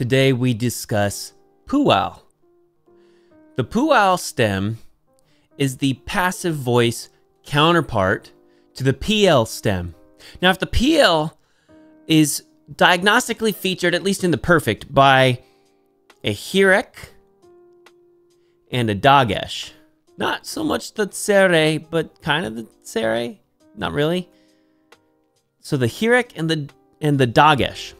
Today we discuss Pual. The Pual stem is the passive voice counterpart to the Piel stem. Now, if the Piel is diagnostically featured, at least in the perfect, by a hirik and a dagesh. Not so much the tsere, but kind of the tsere. Not really. So the hirik and the dagesh.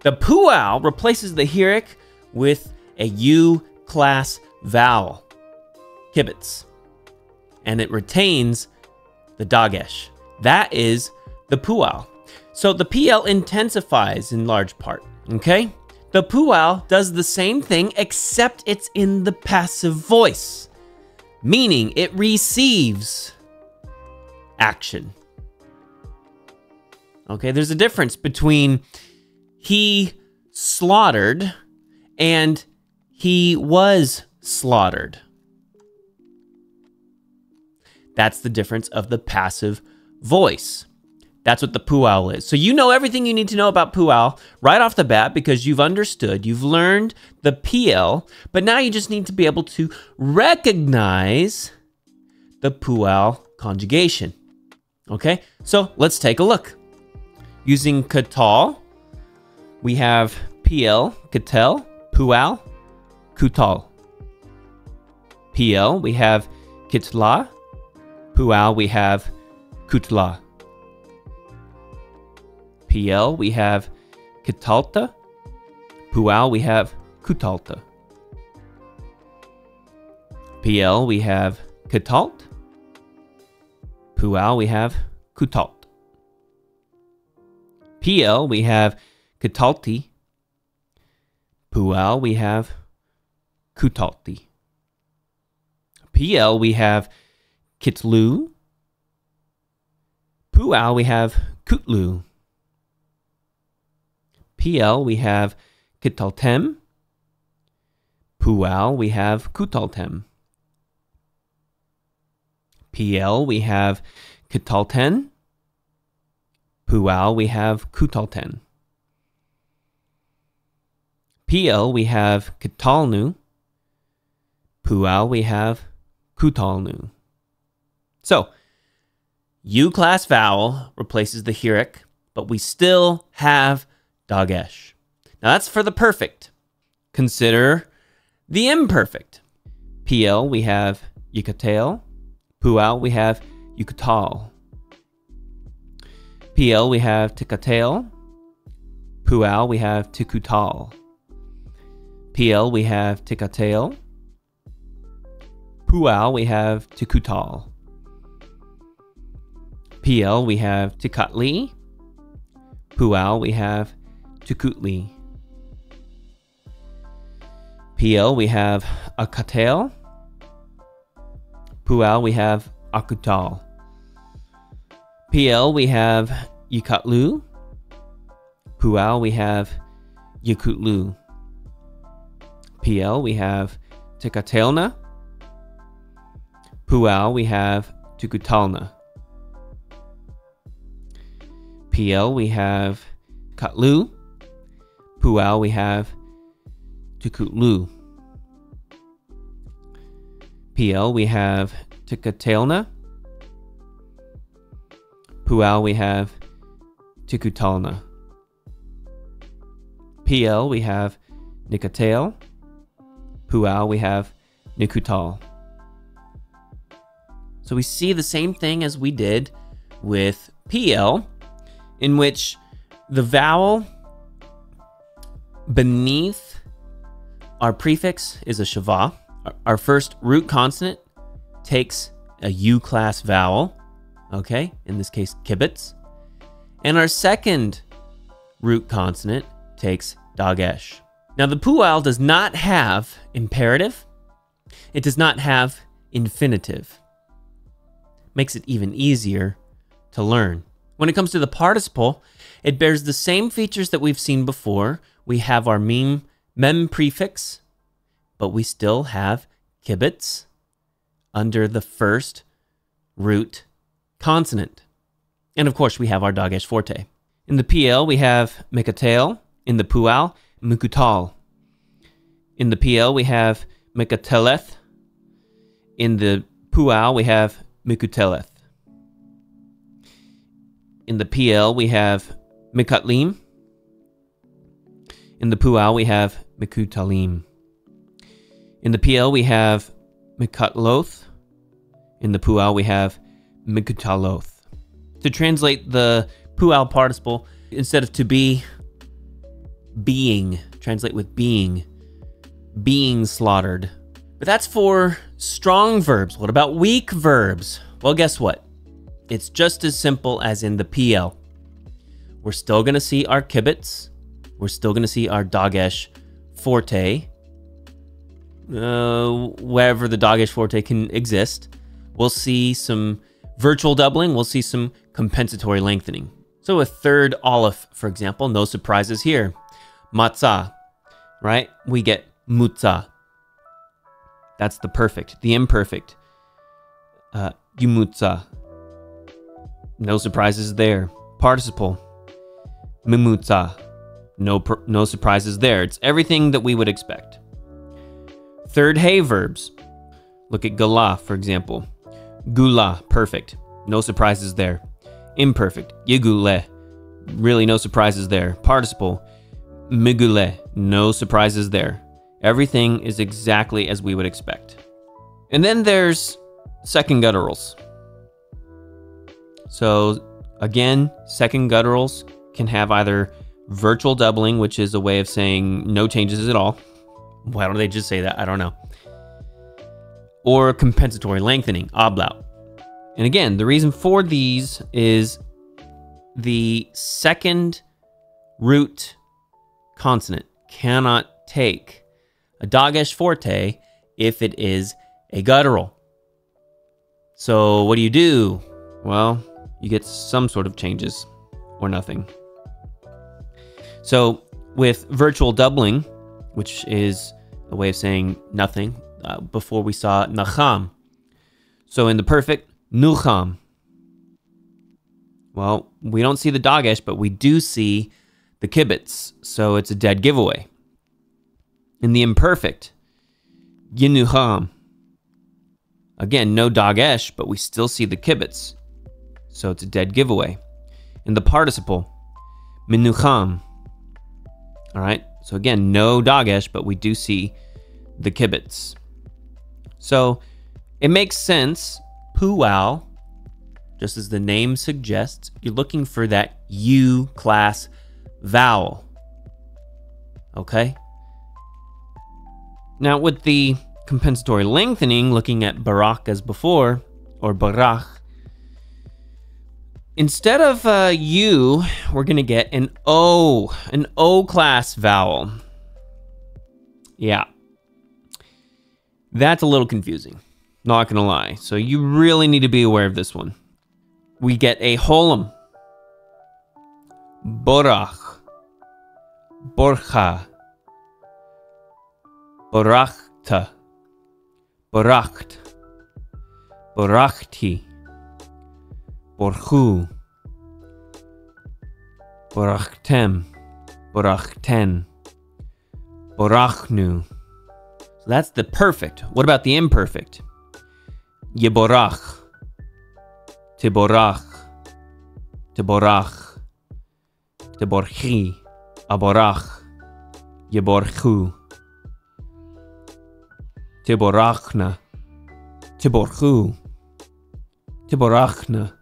The Pual replaces the hirik with a U-class vowel, kibbutz, and it retains the dagesh. That is the Pual. So the Piel intensifies in large part, okay? The Pual does the same thing, except it's in the passive voice, meaning it receives action. Okay, there's a difference between he slaughtered and he was slaughtered. That's the difference of the passive voice. That's what the Pual is. So you know everything you need to know about Pual right off the bat because you've understood, you've learned the Piel, but now you just need to be able to recognize the Pual conjugation. Okay, so let's take a look. Using Katal, we have Piel, Ketel, Pual, Kutal. Piel, we have Kitsla. Pual, we have Kutla. Piel, we have Kitalta. Pual, we have Kutalta. Piel, we have Kitalt. Pual, we have Kutalt. Piel, we have Kitalti. Pual, we have Kutalti. Piel, we have Kitlu. Pual, we have Kutlu. Piel, we have Kitaltem. Pual, we have Kutaltem. Piel, we have Kitalten. Pual, we have Kutalten. Piel, we have katalnu. Pual, we have kutalnu. So, U-class vowel replaces the hirik, but we still have dagesh. Now that's for the perfect. Consider the imperfect. Piel, we have yukatel. Pual, we have yukatal. Piel, we have tikatel. Pual, we have tikutal. Piel, we have tikatel. Pual, we have tikutal. Piel, we have tikatli. Pual, we have tikutli. Piel, we have akatel. Pual, we have akutal. Piel, we have yukatlu. Pual, we have yukutlu. Piel, we have tikatelna. Pual, we have tukutalna. Piel, we have katlu. Pual, we have tikutlu. Piel, we have tikatelna. Pual, we have tikutalna. Piel, we have nikatel. Pual, we have nikutal. So we see the same thing as we did with Piel, in which the vowel beneath our prefix is a shava. Our first root consonant takes a U-class vowel. Okay, in this case, kibbutz. And our second root consonant takes dagesh. Now, the Pual does not have imperative. It does not have infinitive. Makes it even easier to learn. When it comes to the participle, it bears the same features that we've seen before. We have our mem prefix, but we still have kibbutz under the first root consonant. And of course, we have our dagesh forte. In the Piel, we have mikatel. In the Pual, mikutal. In the Piel, we have mekuteleth. In the Pual, we have mekuteleth. In the Piel, we have mekutlim. In the Pual, we have mekutalim. In the Piel, we have mekutloth. In the Pual, we have mekutaloth. To translate the Pual participle, instead of to be, being, translate with being, being slaughtered. But that's for strong verbs. What about weak verbs? Well, guess what? It's just as simple as in the PL. We're still gonna see our kibbutz. We're still gonna see our dagesh forte, wherever the dagesh forte can exist. We'll see some virtual doubling. We'll see some compensatory lengthening. So a third aleph, for example, no surprises here. Matzah, right? We get mutza. That's the perfect, the imperfect. Yumutza. No surprises there. Participle. Mimutza. No surprises there. It's everything that we would expect. Third hey verbs. Look at gala, for example. Gula, perfect. No surprises there. Imperfect. Yigule. Really no surprises there. Participle. Migule. No surprises there. Everything is exactly as we would expect. And then there's second gutturals. So again, second gutturals can have either virtual doubling, which is a way of saying no changes at all. Why don't they just say that? I don't know. Or compensatory lengthening, oblaut. And again, the reason for these is the second root consonant cannot take a dagesh forte if it is a guttural. So what do? Well, you get some sort of changes or nothing. So with virtual doubling, which is a way of saying nothing, before we saw nacham. So in the perfect, nucham. Well, we don't see the dagesh, but we do see the kibbutz, so it's a dead giveaway. In the imperfect, yinuham. Again, no dagesh, but we still see the kibbutz, so it's a dead giveaway. In the participle, minucham. All right, so again, no dagesh, but we do see the kibbutz. So it makes sense. Pual, just as the name suggests, you're looking for that U class vowel. Okay? Now with the compensatory lengthening, looking at barach as before, or barach, instead of a U, we're gonna get an O class vowel. Yeah. That's a little confusing, not gonna lie. So you really need to be aware of this one. We get a holum, borach, borcha, borachta, boracht, borachti, borchu, borachtem, borachten, borachnu. That's the perfect. What about the imperfect? Yeborach, tiborach, tiborach, tiborchi, aborach, yeborchu, tiborachna, tiborchu, tiborachna,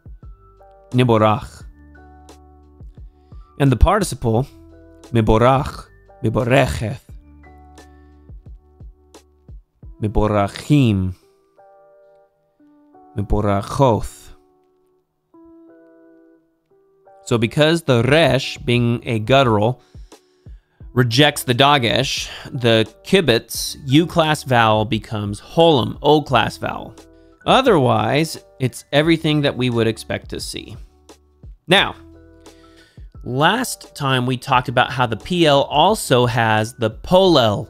niborach. And the participle, miborach, miborecheth, miborachim, miborachoth. So because the resh, being a guttural, rejects the dagesh, the kibbutz U-class vowel becomes holum, O-class vowel. Otherwise, it's everything that we would expect to see. Now, last time we talked about how the PL also has the polel.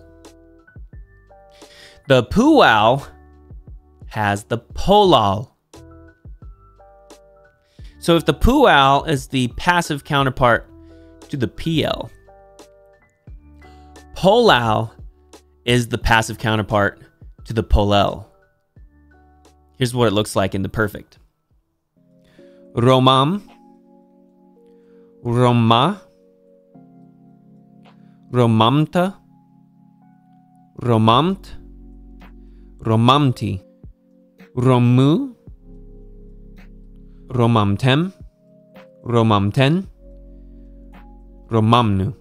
The Pual has the polal. So if the Pual is the passive counterpart to the PL, polal is the passive counterpart to the polel. Here's what it looks like in the perfect. Romam, Roma, Romamta, Romamt, Romamti, Romu, Romamtem, Romamten, Romamnu.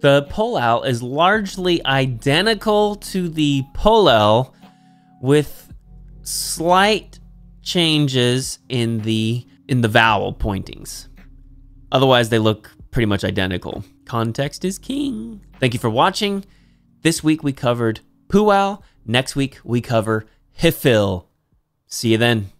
The polal is largely identical to the polel with slight changes in the vowel pointings. Otherwise, they look pretty much identical. Context is king. Thank you for watching. This week we covered Pual. Next week we cover Hifil. See you then.